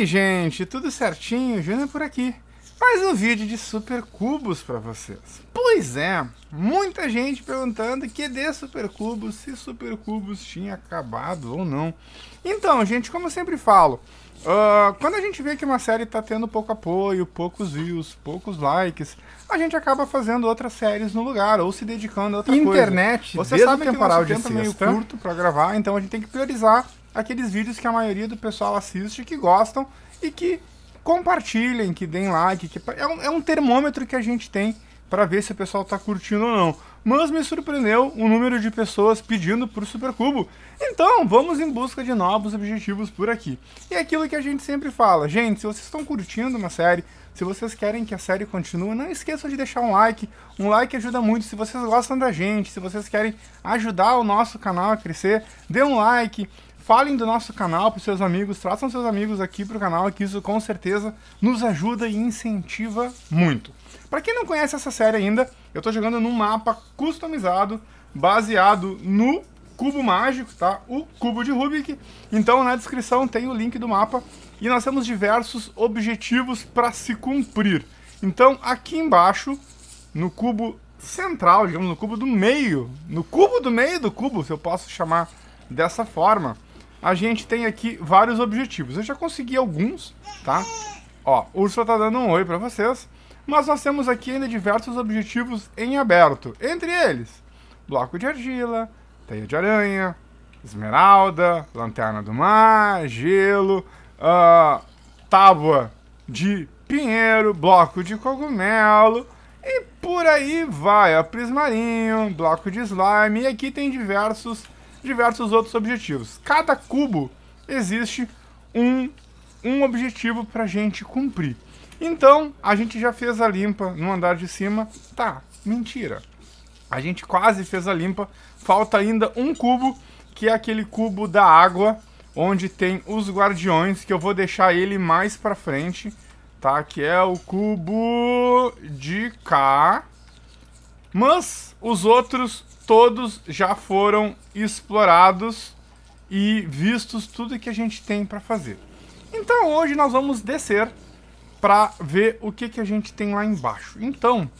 aí, gente, tudo certinho? Júnior por aqui. Mais um vídeo de Super Cubos para vocês. Pois é, muita gente perguntando que de Super Cubos, se Super Cubos tinha acabado ou não. Então, gente, como eu sempre falo, quando a gente vê que uma série está tendo pouco apoio, poucos views, poucos likes, a gente acaba fazendo outras séries no lugar ou se dedicando a outra coisa. Vocês sabem que o nosso tempo é meio curto para gravar, então a gente tem que priorizar aqueles vídeos que a maioria do pessoal assiste, que gostam e que compartilhem, que deem like, que é um termômetro que a gente tem para ver se o pessoal tá curtindo ou não. Mas me surpreendeu o número de pessoas pedindo por Super Cubo. Então, vamos em busca de novos objetivos por aqui. E aquilo que a gente sempre fala, gente, se vocês estão curtindo uma série, se vocês querem que a série continue, não esqueçam de deixar um like. Um like ajuda muito. Se vocês gostam da gente, se vocês querem ajudar o nosso canal a crescer, dê um like. Falem do nosso canal para os seus amigos, traçam seus amigos aqui para o canal, que isso com certeza nos ajuda e incentiva muito. Para quem não conhece essa série ainda, eu estou jogando num mapa customizado, baseado no cubo mágico, tá? O cubo de Rubik. Então na descrição tem o link do mapa e nós temos diversos objetivos para se cumprir. Então aqui embaixo, no cubo central, digamos, no cubo do meio, no cubo do meio do cubo, se eu posso chamar dessa forma, a gente tem aqui vários objetivos. Eu já consegui alguns, tá? Ó, o Ursula tá dando um oi pra vocês. Mas nós temos aqui ainda diversos objetivos em aberto. Entre eles, bloco de argila, teia de aranha, esmeralda, lanterna do mar, gelo, tábua de pinheiro, bloco de cogumelo e por aí vai. Ó, prismarinho, bloco de slime. E aqui tem diversos outros objetivos. Cada cubo existe um objetivo pra gente cumprir. Então, a gente já fez a limpa no andar de cima. Tá, mentira. A gente quase fez a limpa. Falta ainda um cubo, que é aquele cubo da água, onde tem os guardiões, que eu vou deixar ele mais pra frente, tá? Que é o cubo de cá. Mas os outros todos já foram explorados e vistos tudo que a gente tem para fazer. Então hoje nós vamos descer para ver o que a gente tem lá embaixo. Então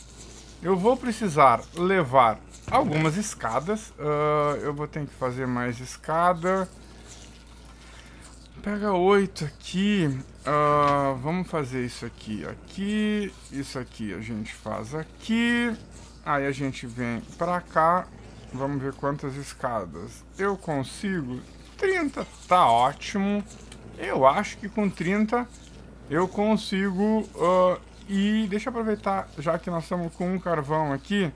eu vou precisar levar algumas escadas. Eu vou ter que fazer mais escada. Pega 8 aqui. Vamos fazer isso aqui, aqui. Isso aqui a gente faz aqui. Aí a gente vem para cá. Vamos ver quantas escadas eu consigo. 30, tá ótimo. Eu acho que com 30 eu consigo ir. Deixa eu aproveitar, já que nós estamos com um carvão aqui.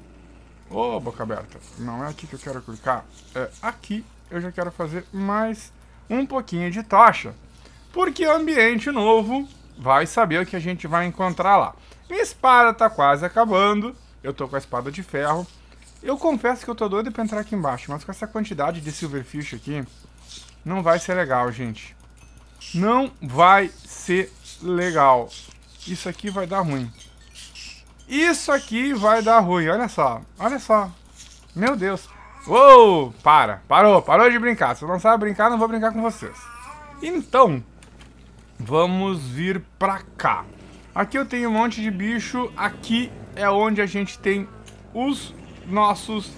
Ô, boca aberta, não é aqui que eu quero clicar. É aqui, eu já quero fazer mais um pouquinho de tocha. Porque ambiente novo vai saber o que a gente vai encontrar lá. Minha espada tá quase acabando. Eu tô com a espada de ferro. Eu confesso que eu tô doido pra entrar aqui embaixo, mas com essa quantidade de silverfish aqui, não vai ser legal, gente. Não vai ser legal. Isso aqui vai dar ruim. Isso aqui vai dar ruim, olha só. Olha só. Meu Deus. Uou, parou de brincar. Se eu não sabe brincar, não vou brincar com vocês. Então, vamos vir pra cá. Aqui eu tenho um monte de bicho. Aqui é onde a gente tem os nossos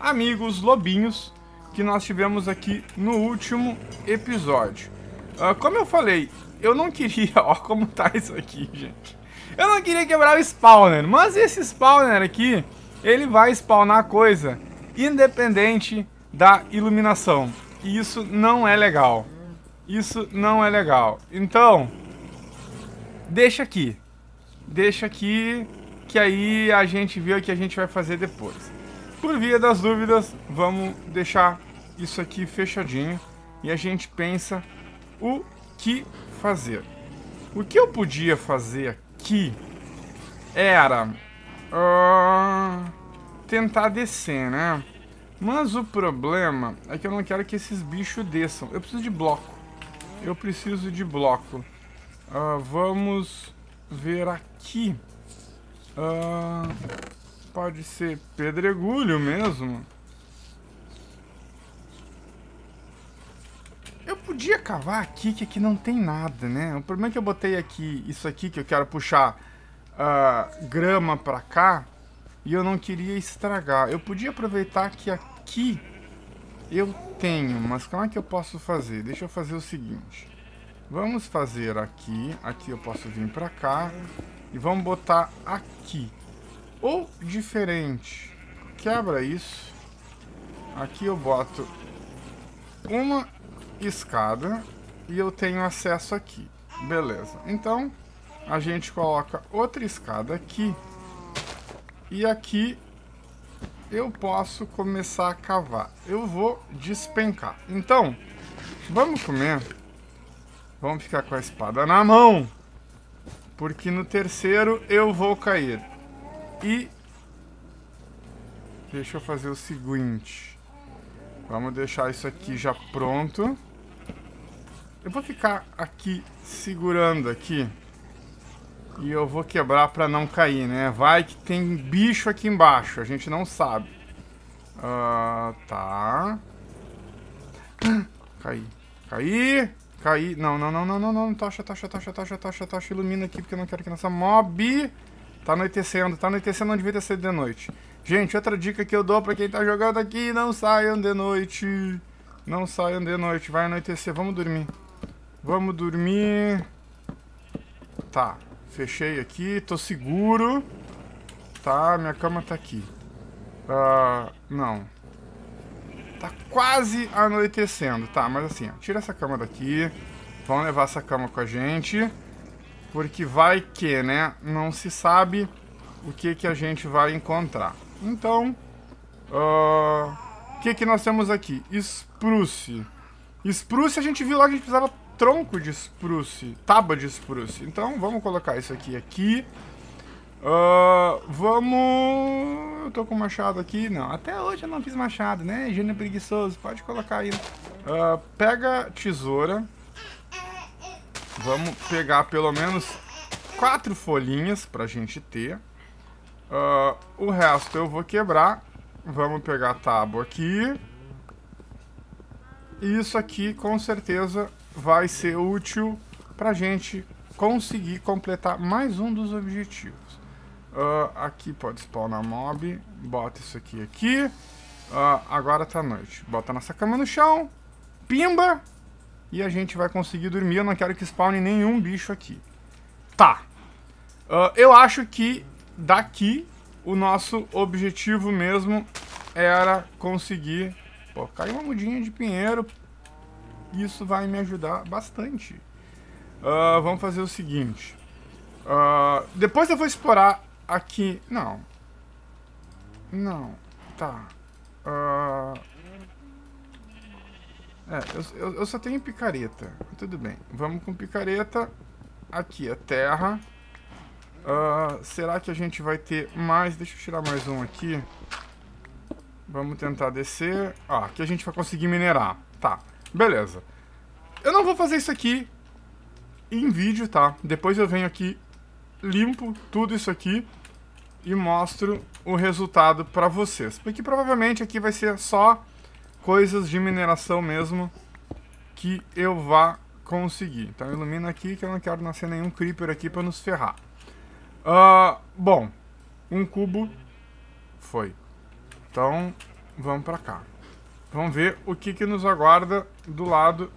amigos lobinhos que nós tivemos aqui no último episódio. Como eu falei, eu não queria... Ó, como tá isso aqui, gente. Eu não queria quebrar o spawner, mas esse spawner aqui, ele vai spawnar coisa independente da iluminação. E isso não é legal. Isso não é legal. Então, deixa aqui. Deixa aqui, que aí a gente vê o que a gente vai fazer depois. Por via das dúvidas, vamos deixar isso aqui fechadinho e a gente pensa o que fazer. O que eu podia fazer aqui era tentar descer, né? Mas o problema é que eu não quero que esses bichos desçam. Eu preciso de bloco. Eu preciso de bloco. Vamos ver aqui. Pode ser pedregulho mesmo. Eu podia cavar aqui, que aqui não tem nada, né? O problema é que eu botei aqui, isso aqui, que eu quero puxar grama pra cá, e eu não queria estragar. Eu podia aproveitar que aqui eu tenho, mas como é que eu posso fazer? Deixa eu fazer o seguinte. Vamos fazer aqui, aqui eu posso vir pra cá, e vamos botar aqui. Ou diferente, quebra isso. Aqui eu boto uma escada e eu tenho acesso aqui. Beleza, então a gente coloca outra escada aqui. E aqui eu posso começar a cavar. Eu vou despencar. Então, vamos comer. Vamos ficar com a espada na mão, porque no terceiro eu vou cair. E deixa eu fazer o seguinte. Vamos deixar isso aqui já pronto. Eu vou ficar aqui segurando aqui. E eu vou quebrar para não cair, né? Vai que tem bicho aqui embaixo. A gente não sabe. Tá. Caí. Caí. Caí. Não, não, não, não, não, não. Tocha, tocha, tocha, tocha, tocha, tocha. Ilumina aqui porque eu não quero que nossa mob... Tá anoitecendo. Tá anoitecendo, não devia ter saído de noite. Gente, outra dica que eu dou pra quem tá jogando aqui. Não saiam de noite. Não saiam de noite. Vai anoitecer. Vamos dormir. Vamos dormir. Tá. Fechei aqui, tô seguro. Tá, minha cama tá aqui. Não. Tá quase anoitecendo. Tá, mas assim, ó, tira essa cama daqui. Vamos levar essa cama com a gente. Porque vai que, né? Não se sabe o que a gente vai encontrar. Então, o que nós temos aqui? Spruce. Spruce a gente viu lá que a gente precisava... Tronco de spruce, tábua de spruce. Então vamos colocar isso aqui vamos. Eu tô com machado aqui. Não, até hoje eu não fiz machado, né? Gênio preguiçoso, pode colocar aí. Pega tesoura. Vamos pegar pelo menos 4 folhinhas pra gente ter. O resto eu vou quebrar. Vamos pegar a tábua aqui. E isso aqui com certeza vai ser útil pra gente conseguir completar mais um dos objetivos. Aqui pode spawnar mob. Bota isso aqui aqui. Agora tá noite. Bota nossa cama no chão. Pimba. E a gente vai conseguir dormir. Eu não quero que spawne nenhum bicho aqui. Tá. Eu acho que daqui o nosso objetivo mesmo era conseguir... Pô, caiu uma mudinha de pinheiro. Isso vai me ajudar bastante. Vamos fazer o seguinte. Depois eu vou explorar aqui... Não. Não. Tá. Eu só tenho picareta. Tudo bem. Vamos com picareta. Aqui é terra. Será que a gente vai ter mais... Deixa eu tirar mais um aqui. Vamos tentar descer. Aqui a gente vai conseguir minerar. Tá. Beleza. Eu não vou fazer isso aqui em vídeo, tá? Depois eu venho aqui, limpo tudo isso aqui e mostro o resultado pra vocês. Porque provavelmente aqui vai ser só coisas de mineração mesmo que eu vá conseguir. Então ilumina aqui que eu não quero nascer nenhum creeper aqui pra nos ferrar. Bom, um cubo foi. Então vamos pra cá. Vamos ver o que nos aguarda do lado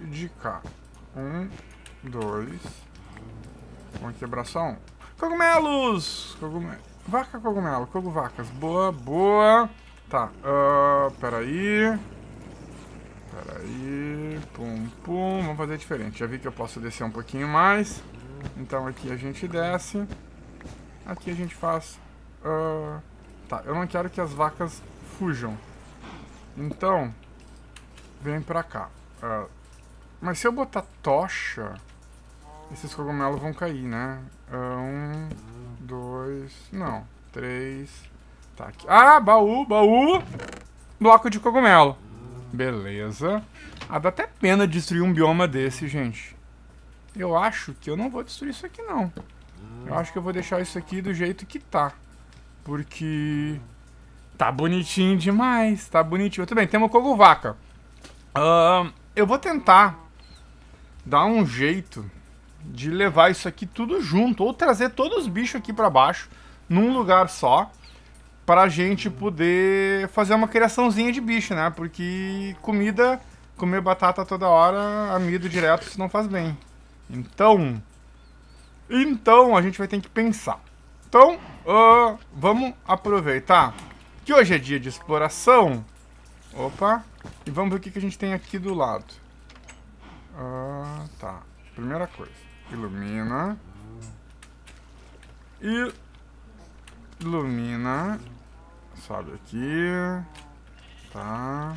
de cá. 1, 2. Vamos quebrar só um. Cogumelos! Vaca, cogumelo. Coguvacas. Boa, boa. Tá. Peraí. Pum, pum. Vamos fazer diferente. Já vi que eu posso descer um pouquinho mais. Então aqui a gente desce. Aqui a gente faz... Tá. Eu não quero que as vacas fujam. Então, vem pra cá. Mas se eu botar tocha, esses cogumelos vão cair, né? 1, 2... Não, 3... Tá aqui. Baú, baú! Bloco de cogumelo. Beleza. Dá até pena destruir um bioma desse, gente. Eu acho que eu não vou destruir isso aqui, não. Eu acho que eu vou deixar isso aqui do jeito que tá. Porque... Tá bonitinho demais, tá bonitinho. Tudo bem, temos coguvaca. Eu vou tentar dar um jeito de levar isso aqui tudo junto, ou trazer todos os bichos aqui pra baixo, num lugar só, pra gente poder fazer uma criaçãozinha de bicho, né? Porque comida, comer batata toda hora, amido direto, isso não faz bem. Então a gente vai ter que pensar. Então, vamos aproveitar que hoje é dia de exploração. Opa, e vamos ver o que a gente tem aqui do lado. Tá. Primeira coisa, ilumina. Ilumina. Sobe aqui. Tá.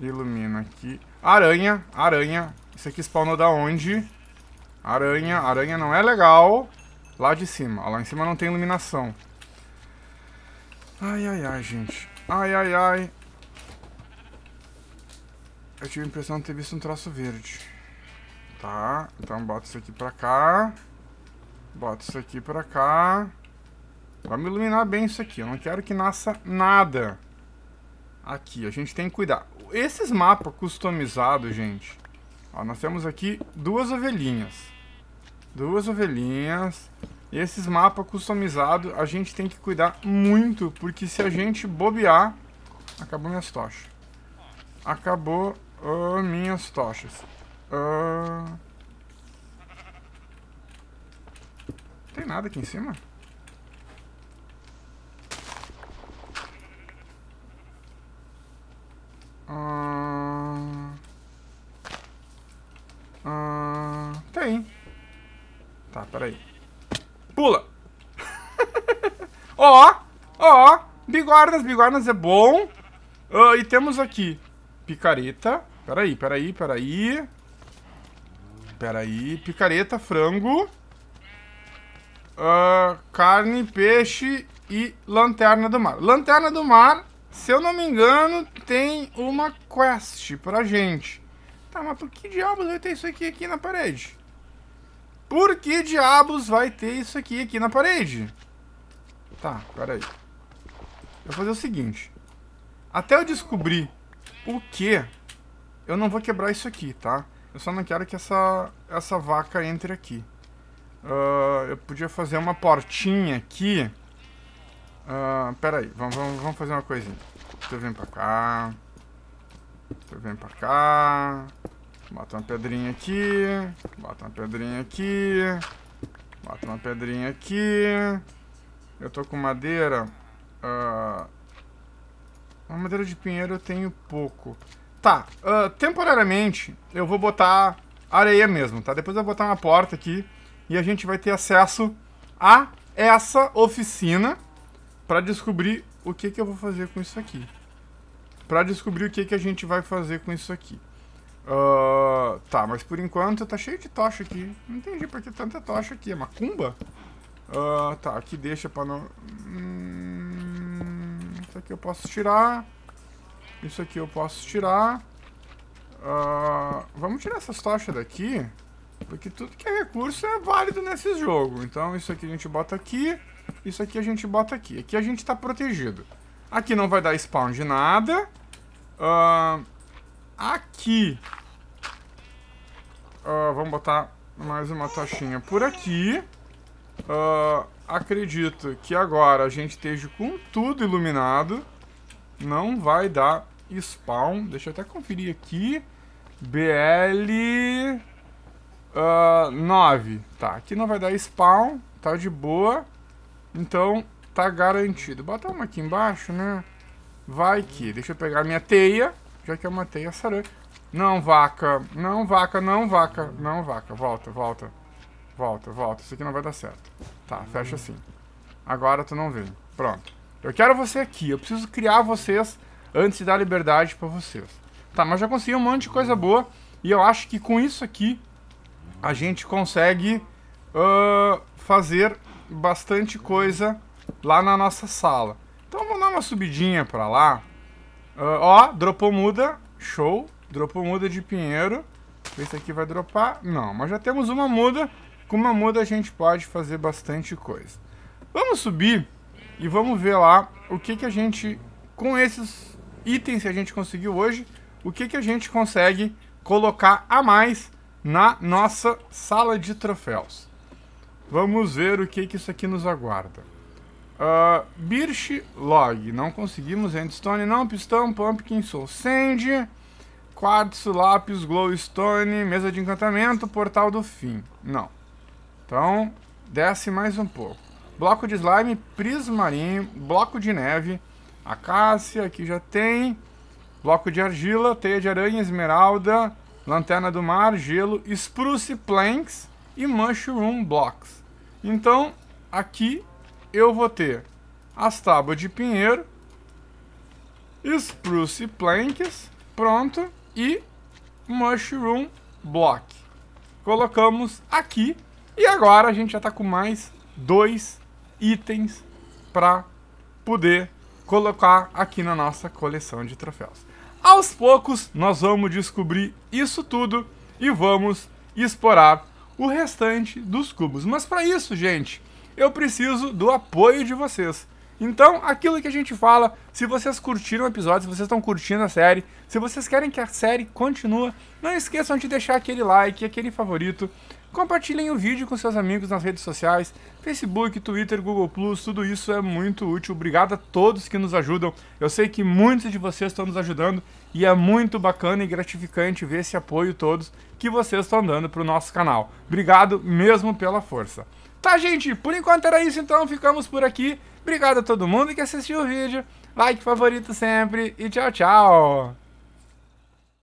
Ilumina aqui. Aranha, aranha. Isso aqui spawnou da onde? Aranha, aranha não é legal. Lá de cima, lá em cima não tem iluminação. Ai, ai, ai, gente. Ai, ai, ai. Eu tive a impressão de ter visto um troço verde. Tá, então bota isso aqui pra cá. Bota isso aqui pra cá. Vamos iluminar bem isso aqui. Eu não quero que nasça nada. Aqui, a gente tem que cuidar. Esses mapas customizados, gente. Ó, nós temos aqui duas ovelhinhas. Duas ovelhinhas. E esses mapas customizados a gente tem que cuidar muito, porque se a gente bobear... Acabou minhas tochas. Acabou minhas tochas. Tem nada aqui em cima? Tem. Tá, peraí. Pula! Ó, ó, bigornas, bigornas é bom. E temos aqui picareta. Peraí, peraí, peraí. Peraí, picareta, frango. Carne, peixe e lanterna do mar. Lanterna do mar, se eu não me engano, tem uma quest pra gente. Tá, mas por que diabos vai ter isso aqui na parede? Por que diabos vai ter isso aqui na parede? Tá, peraí. Eu vou fazer o seguinte. Até eu descobrir o que, eu não vou quebrar isso aqui, tá? Eu só não quero que essa vaca entre aqui. Eu podia fazer uma portinha aqui. Peraí, vamos fazer uma coisinha. Tu vem pra cá. Tu vem pra cá. Bota uma pedrinha aqui, bota uma pedrinha aqui, bota uma pedrinha aqui. Eu tô com madeira. Uma madeira de pinheiro eu tenho pouco. Tá, temporariamente eu vou botar areia mesmo, tá? Depois eu vou botar uma porta aqui e a gente vai ter acesso a essa oficina pra descobrir o que eu vou fazer com isso aqui. Pra descobrir o que a gente vai fazer com isso aqui. Tá, mas por enquanto tá cheio de tocha aqui. Não entendi por que tanta tocha aqui. É macumba? Tá, aqui deixa pra não... isso aqui eu posso tirar. Isso aqui eu posso tirar. Vamos tirar essas tochas daqui, porque tudo que é recurso é válido nesse jogo. Então isso aqui a gente bota aqui. Isso aqui a gente bota aqui. Aqui a gente tá protegido. Aqui não vai dar spawn de nada. Aqui. Vamos botar mais uma tochinha por aqui. Acredito que agora a gente esteja com tudo iluminado. Não vai dar spawn. Deixa eu até conferir aqui. BL 9. Tá, aqui não vai dar spawn. Tá de boa. Então tá garantido. Bota uma aqui embaixo, né? Vai que... Deixa eu pegar a minha teia. Já que eu matei a saranha. Não, vaca. Não, vaca. Não, vaca. Não, vaca. Volta, volta. Volta, volta. Isso aqui não vai dar certo. Tá, fecha assim. Agora tu não vem. Pronto. Eu quero você aqui. Eu preciso criar vocês antes de dar liberdade pra vocês. Tá, mas já consegui um monte de coisa boa. E eu acho que com isso aqui a gente consegue fazer bastante coisa lá na nossa sala. Então vamos dar uma subidinha pra lá. Ó, dropou muda, show. Dropou muda de pinheiro. Esse aqui vai dropar, não. Mas já temos uma muda. Com uma muda a gente pode fazer bastante coisa. Vamos subir e vamos ver lá o que a gente, com esses itens que a gente conseguiu hoje, o que, que a gente consegue colocar a mais na nossa sala de troféus. Vamos ver o que, que isso aqui nos aguarda. Birch Log, não conseguimos. Endstone, não. Pistão, Pumpkin, Soul Sand, Quartzo, Lápis, Glowstone, Mesa de Encantamento, Portal do Fim. Não. Então, desce mais um pouco. Bloco de Slime, Prismarinho, Bloco de Neve, Acácia, aqui já tem. Bloco de Argila, Teia de Aranha, Esmeralda, Lanterna do Mar, Gelo, Spruce Planks e Mushroom Blocks. Então, aqui eu vou ter as tábuas de pinheiro, Spruce Planks, pronto, e Mushroom Block. Colocamos aqui e agora a gente já está com mais 2 itens para poder colocar aqui na nossa coleção de troféus. Aos poucos nós vamos descobrir isso tudo e vamos explorar o restante dos cubos. Mas para isso, gente, eu preciso do apoio de vocês. Então, aquilo que a gente fala, se vocês curtiram o episódio, se vocês estão curtindo a série, se vocês querem que a série continue, não esqueçam de deixar aquele like, aquele favorito. Compartilhem o vídeo com seus amigos nas redes sociais, Facebook, Twitter, Google+, tudo isso é muito útil. Obrigado a todos que nos ajudam. Eu sei que muitos de vocês estão nos ajudando e é muito bacana e gratificante ver esse apoio todos que vocês estão dando para o nosso canal. Obrigado mesmo pela força. Tá, gente? Por enquanto era isso, então ficamos por aqui. Obrigado a todo mundo que assistiu o vídeo. Like, favorito sempre e tchau, tchau!